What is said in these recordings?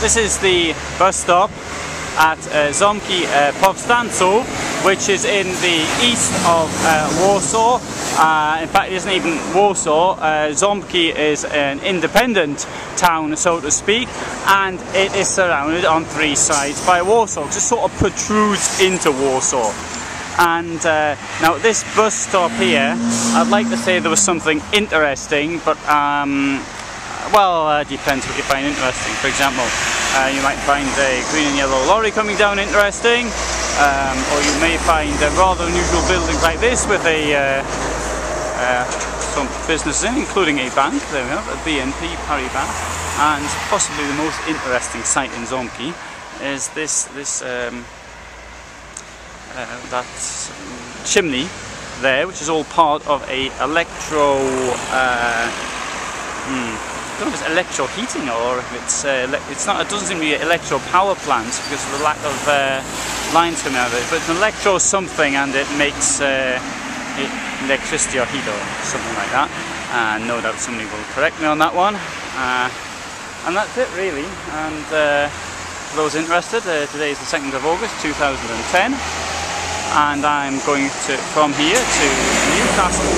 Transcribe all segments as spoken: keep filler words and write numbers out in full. This is the bus stop at uh, Ząbki uh, Powstańców, which is in the east of uh, Warsaw. Uh, in fact, it isn't even Warsaw. Uh, Ząbki is an independent town, so to speak, and it is surrounded on three sides by Warsaw. It just sort of protrudes into Warsaw. And uh, now this bus stop here, I'd like to say there was something interesting, but um, well, uh, depends what you find interesting. For example, uh, you might find a green and yellow lorry coming down interesting, um, or you may find uh, rather unusual buildings like this with a uh, uh, some businesses in, including a bank. There we have a B N P Paribas, and possibly the most interesting site in Ząbki is this this. Um, Uh, that um, chimney there, which is all part of a electro. Uh, hmm, I don't know if it's electro heating or if it's uh, it's not. It doesn't seem to be an electro power plant because of the lack of uh, lines coming out of it. But it's an electro something, and it makes uh, electricity or heat or something like that. And uh, no doubt somebody will correct me on that one. Uh, and that's it really. And uh, for those interested, uh, today is the second of August two thousand ten. And I'm going to from here to Newcastle.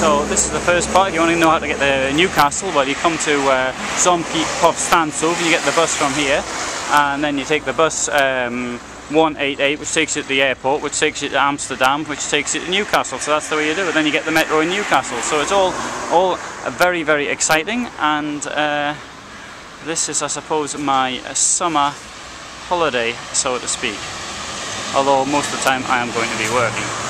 So this is the first part. If you want to know how to get to Newcastle, well, you come to uh, Ząbki Powstańców, you get the bus from here, and then you take the bus um, one eighty-eight, which takes you to the airport, which takes you to Amsterdam, which takes you to Newcastle. So that's the way you do it. Then you get the metro in Newcastle. So it's all all very very exciting. And uh, this is, I suppose, my summer holiday, so to speak. Although most of the time I am going to be working.